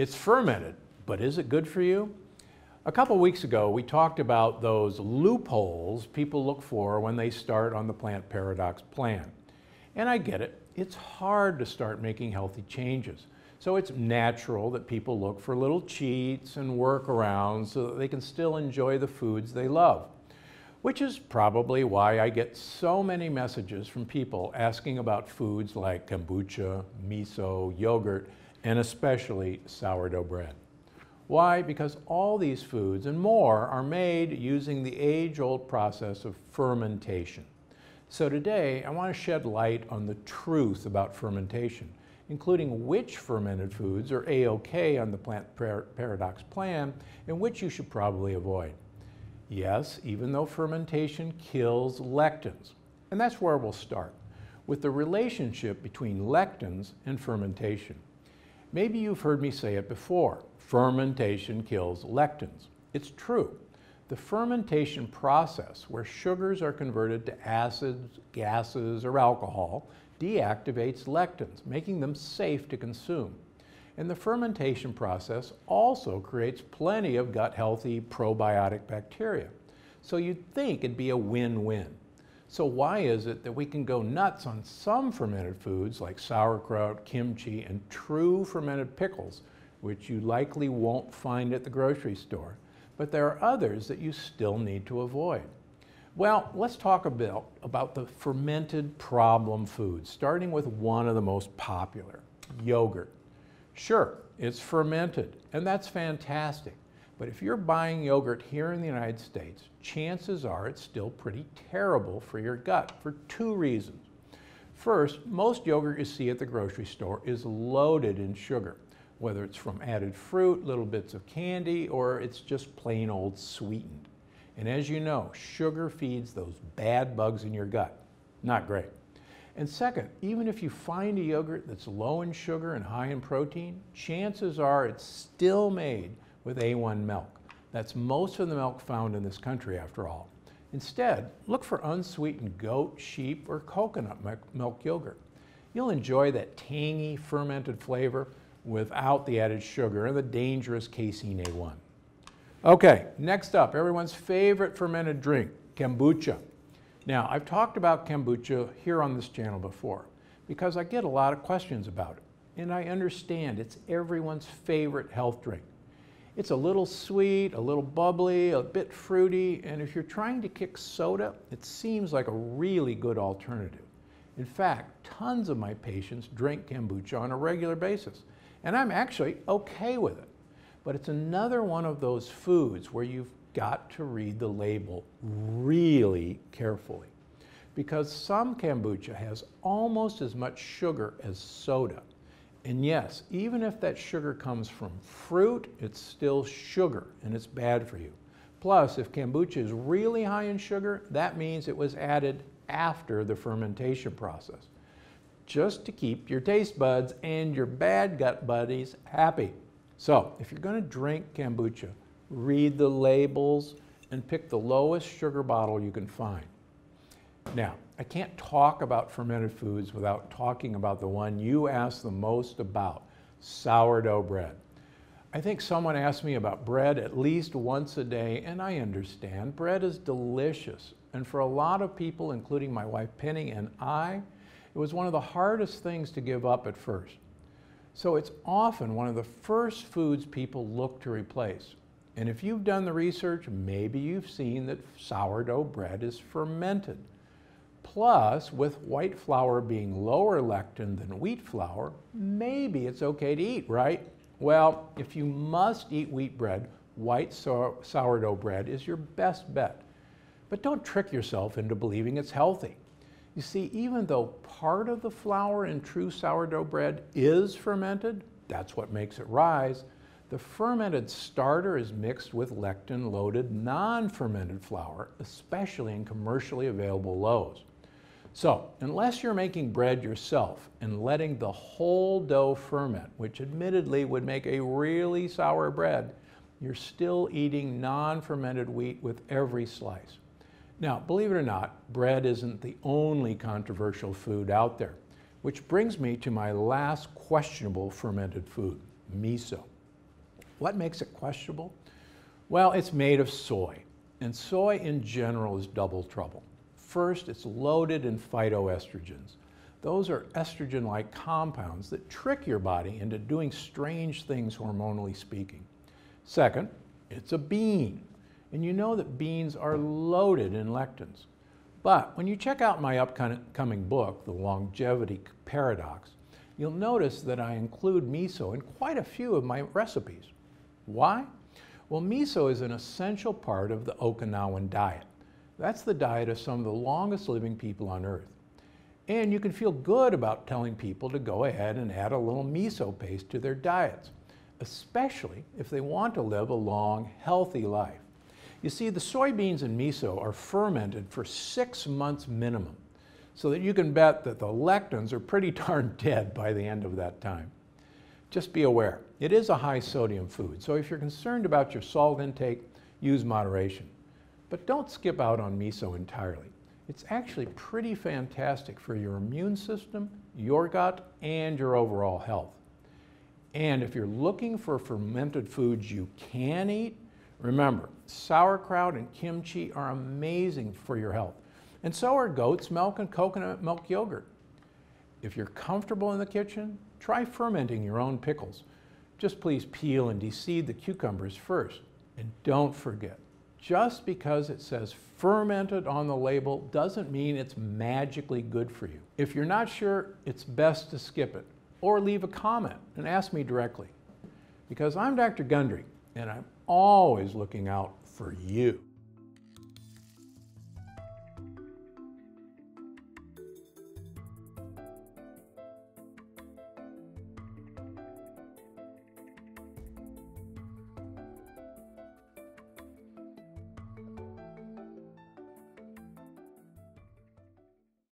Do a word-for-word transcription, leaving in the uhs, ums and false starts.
It's fermented, but is it good for you? A couple weeks ago, we talked about those loopholes people look for when they start on the Plant Paradox plan. And I get it. It's hard to start making healthy changes. So it's natural that people look for little cheats and workarounds so that they can still enjoy the foods they love, which is probably why I get so many messages from people asking about foods like kombucha, miso, yogurt, and especially sourdough bread. Why? Because all these foods and more are made using the age-old process of fermentation. So today, I want to shed light on the truth about fermentation, including which fermented foods are A-OK on the Plant Paradox plan and which you should probably avoid. Yes, even though fermentation kills lectins. And that's where we'll start, with the relationship between lectins and fermentation. Maybe you've heard me say it before. Fermentation kills lectins. It's true. The fermentation process, where sugars are converted to acids, gases, or alcohol, deactivates lectins, making them safe to consume. And the fermentation process also creates plenty of gut-healthy probiotic bacteria. So you'd think it'd be a win-win. So why is it that we can go nuts on some fermented foods like sauerkraut, kimchi, and true fermented pickles, which you likely won't find at the grocery store, but there are others that you still need to avoid? Well, let's talk a bit about the fermented problem foods, starting with one of the most popular, yogurt. Sure, it's fermented, and that's fantastic, but if you're buying yogurt here in the United States, chances are it's still pretty terrible for your gut for two reasons. First, most yogurt you see at the grocery store is loaded in sugar, whether it's from added fruit, little bits of candy, or it's just plain old sweetened. And as you know, sugar feeds those bad bugs in your gut. Not great. And second, even if you find a yogurt that's low in sugar and high in protein, chances are it's still made with A one milk. That's most of the milk found in this country, after all. Instead, look for unsweetened goat, sheep, or coconut milk yogurt. You'll enjoy that tangy, fermented flavor without the added sugar and the dangerous casein A one. Okay, next up, everyone's favorite fermented drink, kombucha. Now, I've talked about kombucha here on this channel before because I get a lot of questions about it, and I understand it's everyone's favorite health drink. It's a little sweet, a little bubbly, a bit fruity, and if you're trying to kick soda, it seems like a really good alternative. In fact, tons of my patients drink kombucha on a regular basis, and I'm actually okay with it. But it's another one of those foods where you've got to read the label really carefully, because some kombucha has almost as much sugar as soda. And yes, even if that sugar comes from fruit, it's still sugar, and it's bad for you. Plus, if kombucha is really high in sugar, that means it was added after the fermentation process, just to keep your taste buds and your bad gut buddies happy. So if you're going to drink kombucha, read the labels and pick the lowest sugar bottle you can find. Now, I can't talk about fermented foods without talking about the one you asked the most about, sourdough bread. I think someone asked me about bread at least once a day, and I understand. Bread is delicious, and for a lot of people, including my wife Penny and I, it was one of the hardest things to give up at first. So it's often one of the first foods people look to replace. And if you've done the research, maybe you've seen that sourdough bread is fermented. Plus, with white flour being lower lectin than wheat flour, maybe it's okay to eat, right? Well, if you must eat wheat bread, white so- sourdough bread is your best bet. But don't trick yourself into believing it's healthy. You see, even though part of the flour in true sourdough bread is fermented, that's what makes it rise, the fermented starter is mixed with lectin-loaded non-fermented flour, especially in commercially available loaves. So, unless you're making bread yourself and letting the whole dough ferment, which admittedly would make a really sour bread, you're still eating non-fermented wheat with every slice. Now, believe it or not, bread isn't the only controversial food out there, which brings me to my last questionable fermented food, miso. What makes it questionable? Well, it's made of soy, and soy in general is double trouble. First, it's loaded in phytoestrogens. Those are estrogen-like compounds that trick your body into doing strange things hormonally speaking. Second, it's a bean, and you know that beans are loaded in lectins. But when you check out my upcoming book, The Longevity Paradox, you'll notice that I include miso in quite a few of my recipes. Why? Well, miso is an essential part of the Okinawan diet. That's the diet of some of the longest living people on Earth. And you can feel good about telling people to go ahead and add a little miso paste to their diets, especially if they want to live a long, healthy life. You see, the soybeans and miso are fermented for six months minimum, so that you can bet that the lectins are pretty darn dead by the end of that time. Just be aware, it is a high sodium food, so if you're concerned about your salt intake, use moderation. But don't skip out on miso entirely. It's actually pretty fantastic for your immune system, your gut, and your overall health. And if you're looking for fermented foods you can eat, remember, sauerkraut and kimchi are amazing for your health. And so are goat's milk and coconut milk yogurt. If you're comfortable in the kitchen, try fermenting your own pickles. Just please peel and deseed the cucumbers first. And don't forget, just because it says fermented on the label doesn't mean it's magically good for you. If you're not sure, it's best to skip it or leave a comment and ask me directly. Because I'm Doctor Gundry, and I'm always looking out for you.